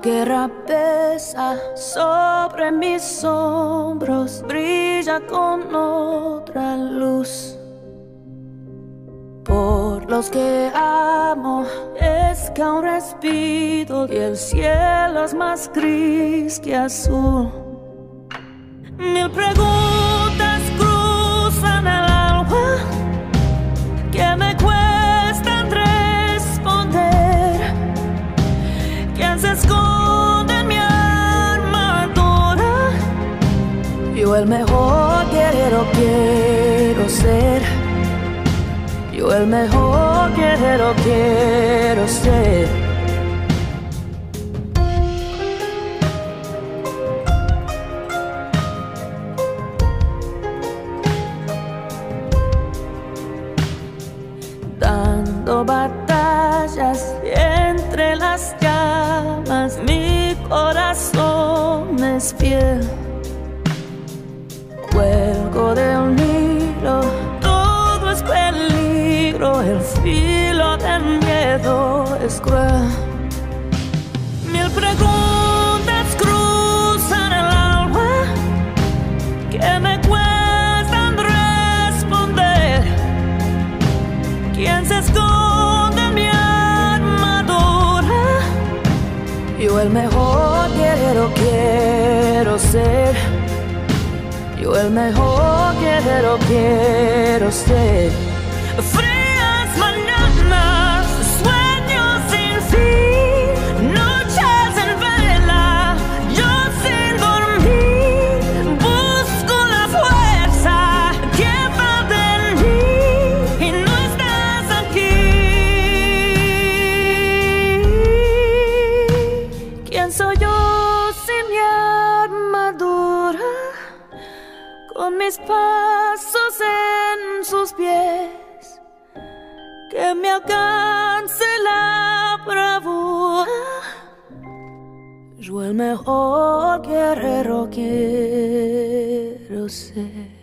Guerra pesa sobre mis hombros, brilla con otra luz. Por los que amo es que aún respiro y el cielo es más gris que azul. Mil preguntas cruzan el alma que me cuestan responder. ¿Quién se esconde? Yo el mejor guerrero quiero ser. Yo el mejor guerrero quiero ser. Dando batallas entre las llamas, mi corazón es fiel. Cuelgo del Nilo, todo es peligro, el filo del miedo es cruel. Mil preguntas cruzan el alma que me cuestan responder. ¿Quién se esconde en mi armadura? Yo el mejor guerrero quiero ser. Yo el mejor guerrero quiero ser. Frías mañanas, sueños sin fin, noches en vela, yo sin dormir, busco la fuerza que va de mí y no estás aquí. ¿Quién soy yo sin mi armadura? Con mis pasos en sus pies, que me alcance la bravura. Yo el mejor guerrero quiero ser.